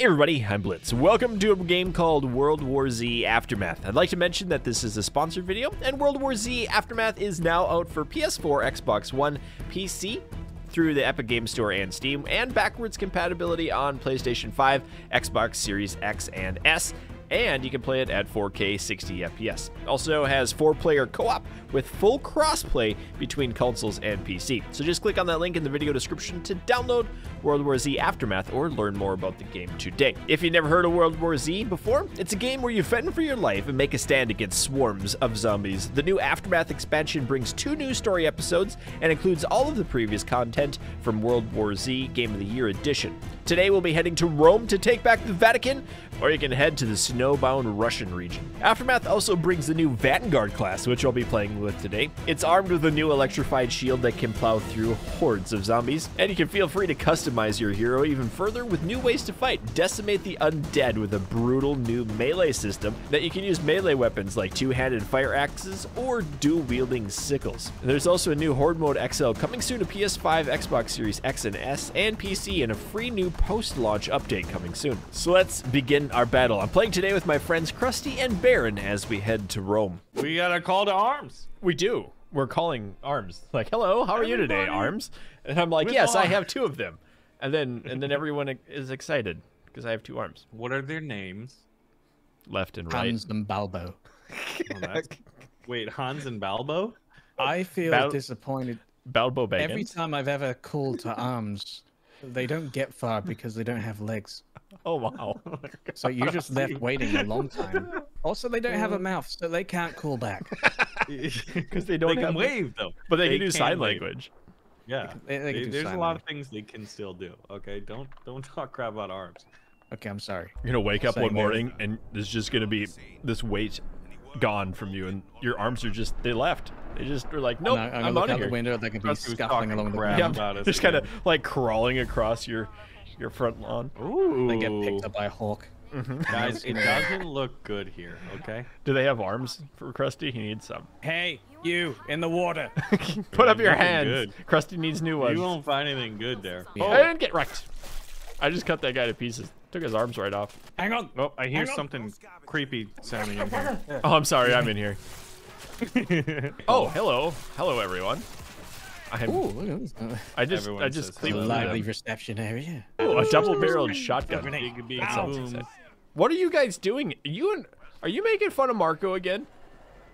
Hey everybody, I'm Blitz. Welcome to a game called World War Z Aftermath. I'd like to mention that this is a sponsored video, and World War Z Aftermath is now out for PS4, Xbox One, PC, through the Epic Game Store and Steam, and backwards compatibility on PlayStation 5, Xbox Series X and S, and you can play it at 4K 60 FPS. Also has 4-player co-op with full cross-play between consoles and PC. So just click on that link in the video description to download World War Z Aftermath or learn more about the game today. If you've never heard of World War Z before, it's a game where you fend for your life and make a stand against swarms of zombies. The new Aftermath expansion brings 2 new story episodes and includes all of the previous content from World War Z Game of the Year edition. Today we'll be heading to Rome to take back the Vatican, or you can head to the snowbound Russian region. Aftermath also brings the new Vanguard class, which I'll be playing with today. It's armed with a new electrified shield that can plow through hordes of zombies, and you can feel free to customize your hero even further with new ways to fight. Decimate the undead with a brutal new melee system that you can use melee weapons like two-handed fire axes or dual-wielding sickles. There's also a new Horde Mode XL coming soon to PS5, Xbox Series X and S, and PC, and a free new post-launch update coming soon. So let's begin our battle. I'm playing today with my friends Krusty and Baron as we head to Rome. We got a call to arms. We do. We're calling arms. Like, hello, how are you today, arms? And I'm like, yes, I have 2 of them. And then everyone is excited because I have 2 arms. What are their names? Left and right. Hans and Balbo. Oh, wait, Hans and Balbo? I feel disappointed. Balbo Baggins. Every time I've ever called to arms, they don't get far because they don't have legs. Oh, wow. So you're just left waiting a long time. Also, they don't have a mouth, so they can't call back. Because they don't have wave, though. But they can do sign language. Yeah, there's a lot of things they can still do. Okay, don't talk crap about arms. Okay, I'm sorry. You're gonna wake up one morning and there's just gonna be this weight gone from you, and your arms are just, they left. They just were like, nope, I'm out of here. The window, they could be scuffling along the ground. Yeah, just kind of like crawling across your front lawn. Ooh. They get picked up by a Hulk. Mm-hmm. Guys, it doesn't look good here, okay? Do they have arms for Krusty? He needs some. Hey, you, in the water. Put up your hands. Good. Krusty needs new ones. You won't find anything good there. Yeah. Oh, I didn't get wrecked. I just cut that guy to pieces. Took his arms right off. Hang on. Oh, I hear something creepy sounding in here. Oh, I'm sorry. I'm in here. Oh, hello. Hello, everyone. I just cleaned the lively reception area. Oh, a double-barreled shotgun. What are you guys doing? Are you making fun of Marco again?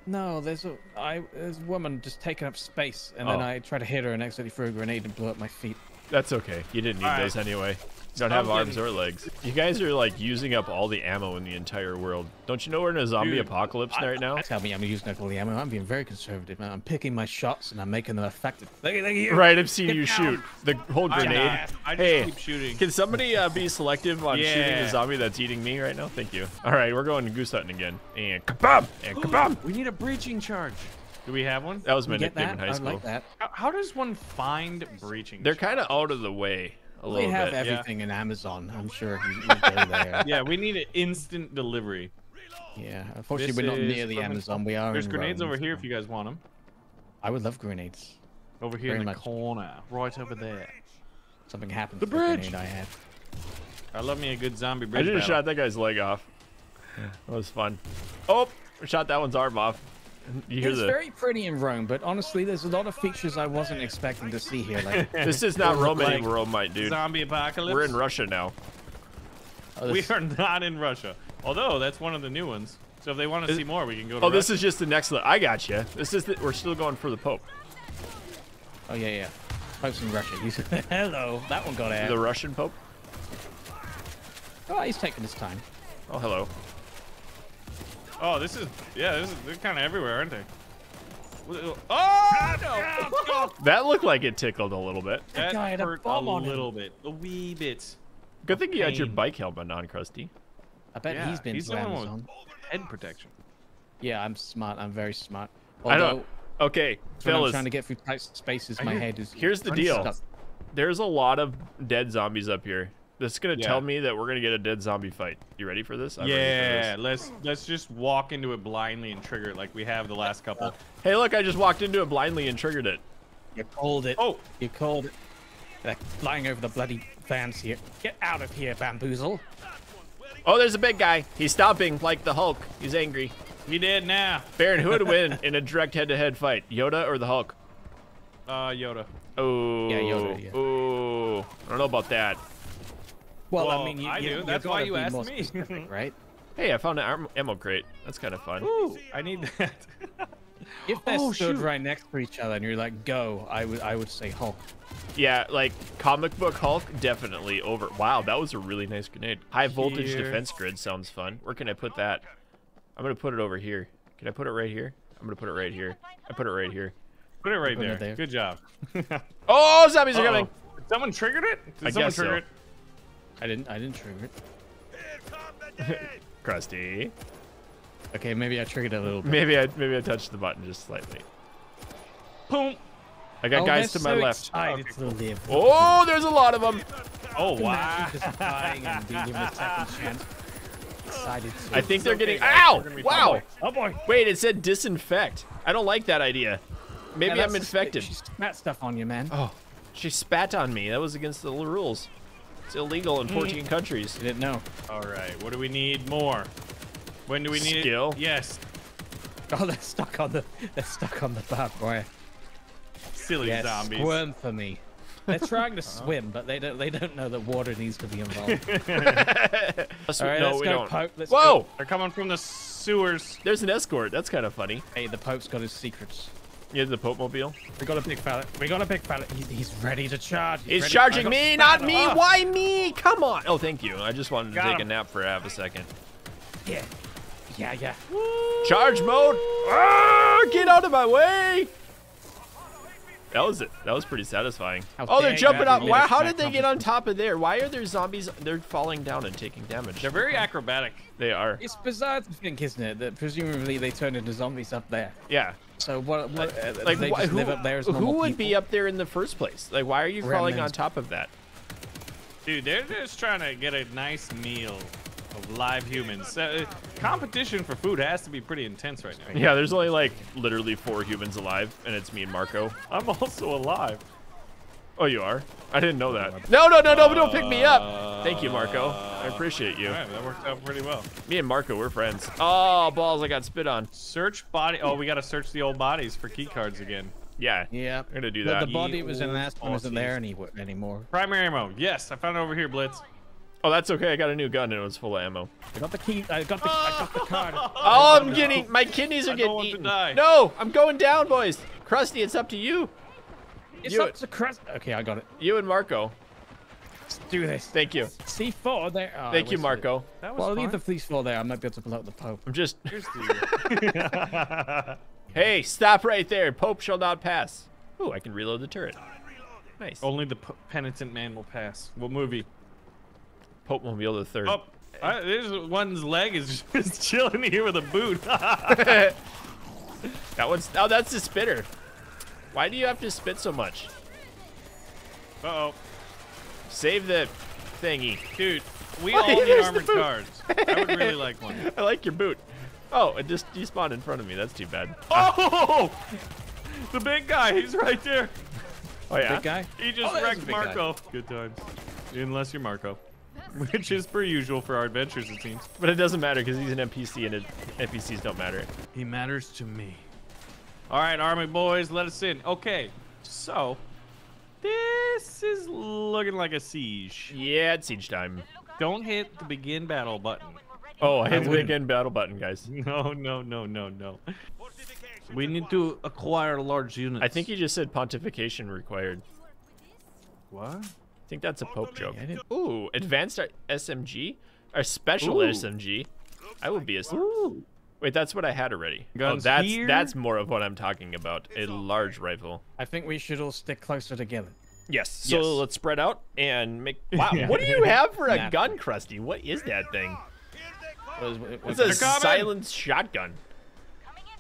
No, there's a woman just taking up space, and then I tried to hit her and accidentally threw a grenade and blew up my feet. That's okay. You didn't need those anyway. You don't have arms or legs. You guys are like using up all the ammo in the entire world. Don't you know we're in a zombie apocalypse right now? Tell me I'm using up all the ammo. I'm being very conservative, man. I'm picking my shots and I'm making them effective. Look at you. Right, I'm seeing you shoot the whole grenade. I just keep shooting. Can somebody be selective on shooting the zombie that's eating me right now? Thank you. All right, we're going to goose hunting again. And kabam! And kabam! We need a breaching charge. Do we have one? That was my nickname in high school. I like that. How does one find breaching? They're kind of out of the way. They have everything in Amazon, I'm sure. You go there. Yeah, we need an instant delivery. Yeah, unfortunately we're not near the Amazon. We are. There's grenades over here if you guys want them. I would love grenades. Over here in the corner, right over there. Something happened. The bridge. I had. I love me a good zombie bridge. I just shot that guy's leg off. That was fun. Oh, shot that one's arm off. It's very pretty in Rome, but honestly, there's a lot of features I wasn't expecting to see here. Like, this is not Rome anymore, my dude. Zombie apocalypse. We're in Russia now. Oh, we are not in Russia. Although that's one of the new ones. So if they want to see more, we can go to Russia. This is just the next one. I got you. This is we're still going for the Pope. Oh yeah. Pope's in Russia. Hello. That one got out. The Russian Pope. Oh, he's taking his time. Oh, hello. Oh, this is, they're kind of everywhere, aren't they? Oh, no! That looked like it tickled a little bit. That guy had hurt a little bit. A wee bit. Good thing you had your bike helmet on, Krusty. I bet he's been to Amazon. Head protection. Yeah, I'm smart. I'm very smart. Although, I don't, okay, fellas. I'm trying to get through tight spaces. My head is Here's the deal. Stuff. There's a lot of dead zombies up here. This is gonna tell me that we're gonna get a dead zombie fight. You ready for this? I'm ready for this. Let's just walk into it blindly and trigger it like we have the last couple. Hey, look! I just walked into it blindly and triggered it. You called it. Oh, you called it. They're flying over the bloody vans here. Get out of here, bamboozle. Oh, there's a big guy. He's stomping like the Hulk. He's angry. He did now. Baron, who would win in a direct head-to-head fight? Yoda or the Hulk? Yoda. Oh. Yeah, Yoda. Yeah. Oh. I don't know about that. Well I mean, you that's why you asked me. Specific, right? Hey, I found an ammo crate. That's kind of fun. Ooh, I need that. If they stood right next to each other and you're like, go, I would say Hulk. Yeah, like comic book Hulk, definitely over. Wow, that was a really nice grenade. High voltage defense grid sounds fun. Where can I put that? I'm going to put it over here. Can I put it right here? I'm going to put it right here. I put it right here. Put it right there. Good job. Oh, zombies are coming. Someone triggered it? Did someone trigger it? I didn't trigger it. Here come the dead. Krusty. Okay, maybe I triggered it a little bit. Maybe I touched the button just slightly. Boom. I got guys to my left. Oh, there's a lot of them. Oh, wow. I think they're getting... Ow! Wow. Oh, boy. Wait, it said disinfect. I don't like that idea. Maybe I'm infected. She spat stuff on you, man. Oh, she spat on me. That was against the rules. It's illegal in 14 countries. I didn't know. All right, what do we need more? When do we need skill? Yes. Oh, they're stuck on the barbed wire. Silly zombies. Squirm for me. They're trying to swim, but they don't know that water needs to be involved. All right, let's go. Pope. Let's go. They're coming from the sewers. There's an escort. That's kind of funny. Hey, the Pope's got his secrets. Yeah, the Pope mobile. We got a big pallet. We got a big pallet. He's ready to charge. He's charging me, not me. Oh. Why me? Come on. Oh, thank you. I just wanted to take a nap for half a second. Yeah. Yeah, yeah. Woo. Charge mode. Arr, get out of my way. That was it. That was pretty satisfying. Oh, they're jumping up. Wow, how did they get on top of there? Why are there zombies? They're falling down and taking damage. They're very acrobatic. They are. It's bizarre to think, isn't it, that presumably they turned into zombies up there. Yeah. So what like, they just live up there as normal people? Who would be up there in the first place? Like, why are you falling on top of that? Dude, they're just trying to get a nice meal of live humans. Competition for food has to be pretty intense right now. Yeah, there's only like literally 4 humans alive, and it's me and Marco. I'm also alive. Oh, you are? I didn't know that. No, don't pick me up. Thank you, Marco. I appreciate you. All right, that worked out pretty well. Me and Marco, we're friends. Oh, balls, I got spit on. Search body. Oh, we got to search the old bodies for key cards again. Yeah. Yeah. We're going to do that. But the body was in the last one isn't there anymore. Primary ammo. Yes, I found it over here, Blitz. Oh, that's okay. I got a new gun and it was full of ammo. I got the key. I got the card. Oh, I'm getting... My kidneys are getting eaten. No, I'm going down, boys. Krusty, it's up to you. It's up to Krusty. Okay, I got it. You and Marco. Let's do this. Thank you. C4 there. Oh, thank you, Marco. That was I'll leave the police floor there. I might be able to pull out the Pope. I'm just... Here's the... Hey, stop right there. Pope shall not pass. Ooh, I can reload the turret. Nice. Only the penitent man will pass. What movie? Pope Mobile the Third. Oh, there's one's leg is just chilling here with a boot. That one's... Oh, that's the spitter. Why do you have to spit so much? Uh-oh. Save the thingy. Dude, we all need armored cards. I would really like one. I like your boot. Oh, it just despawned in front of me. That's too bad. Oh! The big guy. He's right there. Oh, yeah? Big guy? He just wrecked Marco. Guy. Good times. Unless you're Marco. Which is per usual for our adventures, it seems. But it doesn't matter because he's an NPC and NPCs don't matter. He matters to me. All right, army boys, let us in. Okay, so this is looking like a siege. Yeah, it's siege time. Don't hit the begin battle button. Oh, I hit the begin battle button, guys. No. We need to acquire large units. I think he just said pontification required. What? I think that's a Pope joke. Ooh, advanced SMG? Our special SMG. I would be a... Ooh. Wait, that's what I had already. Guns that's more of what I'm talking about. A large rifle. I think we should all stick closer together. Yes. So let's spread out and make... Wow, what do you have for a gun, Krusty? What is that thing? It's a silenced shotgun.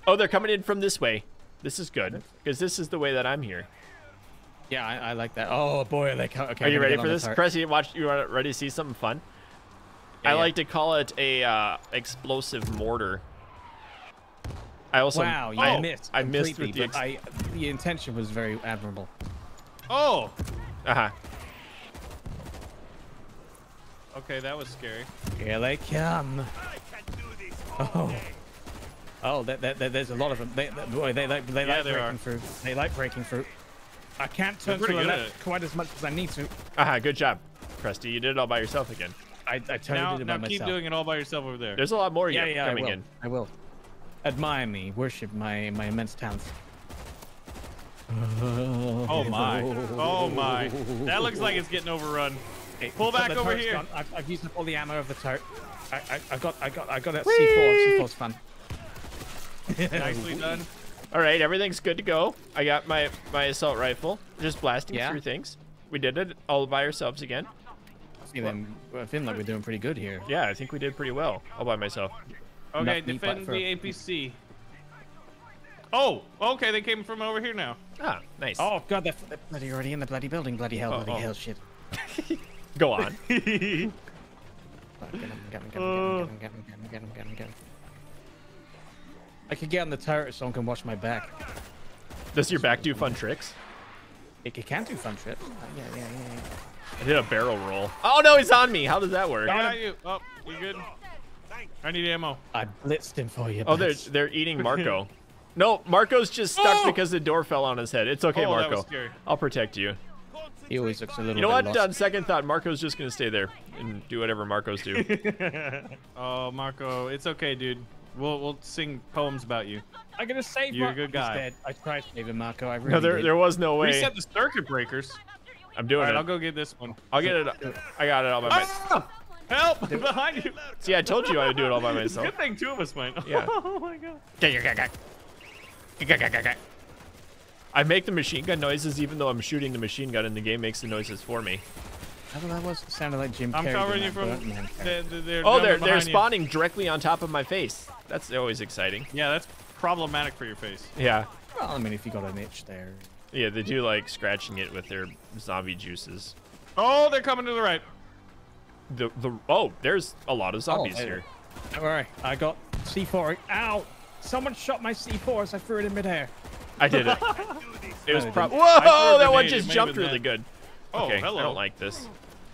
Oh, they're coming in from this way. This is good, because this is the way that I'm here. Yeah, I like that. Oh, boy. Okay, are you ready for this? Krusty, you ready to see something fun? Yeah, I like to call it a explosive mortar. I also I missed with the intention was very admirable. Oh. Uh-huh. Okay, that was scary. Here they come. I can do this all day. Oh, there's a lot of them. They like breaking through. I can't turn to the left quite as much as I need to. Aha, good job, Krusty. You did it all by yourself again. I totally did it by myself. Now keep doing it all by yourself over there. There's a lot more coming in. I will. Admire me. Worship my immense talents. Oh, my. Oh, my. That looks like it's getting overrun. Hey, pull back over here. I've used up all the ammo of the turret. I got that C4. C4's fun. Nicely done. All right, everything's good to go. I got my assault rifle, just blasting through things. We did it all by ourselves again. I feel like we're doing pretty good here. Yeah, I think we did pretty well all by myself. Okay, defend the APC. Oh, okay, they came from over here now. Ah, nice. Oh, God, they're bloody already in the bloody building. Bloody hell, bloody hell, shit. Go on. Get him. I could get on the turret so I can watch my back. Does your back do fun tricks? It can do fun tricks. Yeah. I did a barrel roll. Oh, no, he's on me. How does that work? You. Oh, you good? I need ammo. I blitzed him for you. Oh, they're eating Marco. No, Marco's just stuck because the door fell on his head. It's okay, Marco. I'll protect you. He always looks a little bit lost. On second thought, Marco's just going to stay there and do whatever Marco's do. Oh, Marco, it's okay, dude. We'll sing poems about you. I'm gonna save Marco. You're a good guy. He's dead. I tried saving Marco. I really there was no way. Reset the circuit breakers. I'm doing it. I'll go get this one. I'll get it. I got it all by myself. Ah! Help! Behind you. See, I told you I would do it all by myself. Good thing two of us went. Yeah. Oh my God. I make the machine gun noises even though I'm shooting the machine gun, and the game makes the noises for me. That was sounded like Jim Carrey. I'm covering you from. They're spawning directly on top of my face. That's always exciting. Yeah, that's problematic for your face. Yeah. Well, I mean, if you got an itch there. Yeah, they do like scratching it with their zombie juices. Oh, they're coming to the right. Oh, there's a lot of zombies here. All right, I got C4. Ow! Someone shot my C4 as I threw it in midair. I did it. It was probably. Whoa! That one just jumped really good. Oh, okay, hello. I don't like this.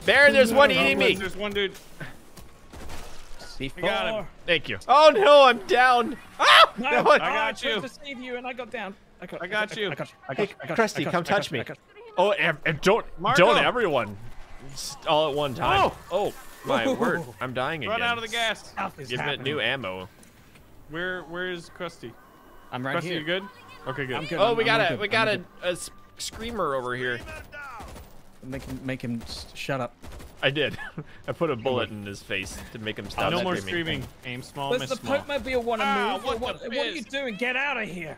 Baron, there's one eating me. There's one dude. C4. I got him. Thank you. Oh no, I'm down. Ah! No, I got you. I tried to save you and I got down. I got you. Hey, Krusty, come touch me. Oh, and don't everyone. Just all at one time. Oh my word, I'm dying again. Run out of the gas. Give it new ammo. Where's Krusty? I'm right here. Krusty, you good? Okay, good. I'm good. Oh, we got a screamer over here. Make him shut up. I did. I put a bullet in his face to make him stop. No more screaming. Aim small, miss small. Does the Pokemobile want to move? What are you doing? Get out of here!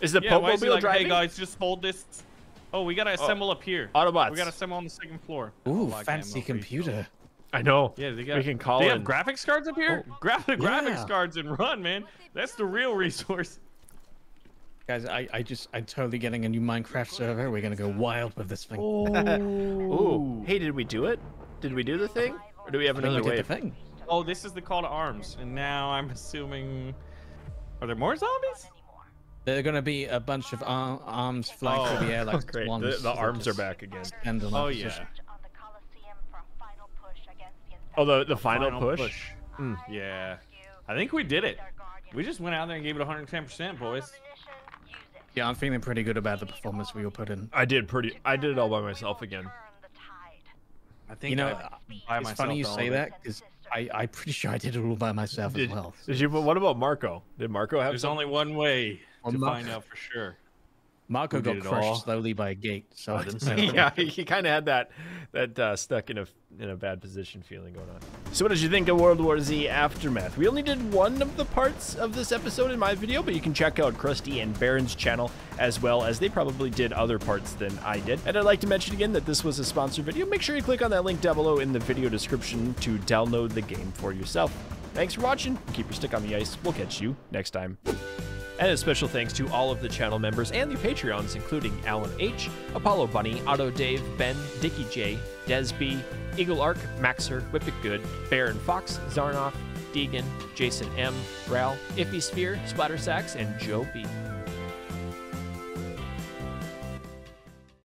Is the Pokemobile driving? Hey guys, just hold this. Oh, we gotta assemble up here. Autobots. We gotta assemble on the second floor. Ooh, fancy computer. I know. Yeah, we can call in. They have graphics cards up here? Oh. Grab the graphics cards and run, man. That's the real resource. Guys, I'm totally getting a new Minecraft server. We're gonna go wild with this thing. Ooh. Hey, did we do it? Did we do the thing? Or do we have another way? Oh, this is the call to arms. And now I'm assuming, are there more zombies? There are gonna be a bunch of arms flying through the air like swans. The arms are back again. Oh yeah. Oh, the final push. Mm. Yeah. I think we did it. We just went out there and gave it 110%, boys. Yeah, I'm feeling pretty good about the performance we all put in. I did it all by myself again. I think, you know, it's funny you say that because I'm pretty sure I did it all by myself as well. But what about Marco? Did Marco have? There's only one way to find out for sure. Marco got crushed slowly by a gate, so I didn't say. Yeah, he kind of had that stuck in a bad position feeling going on. So what did you think of World War Z Aftermath? We only did one of the parts of this episode in my video, but you can check out Krusty and Baron's channel as well, as they probably did other parts than I did. And I'd like to mention again that this was a sponsored video. Make sure you click on that link down below in the video description to download the game for yourself. Thanks for watching. Keep your stick on the ice. We'll catch you next time. And a special thanks to all of the channel members and the Patreons, including Alan H, Apollo Bunny, Auto Dave, Ben, Dickie J, Desby, Eagle Arc, Maxer, Whippet Good, Baron Fox, Zarnoff, Deegan, Jason M, Ral, Iffy Sphere, Splattersax, and Joe B.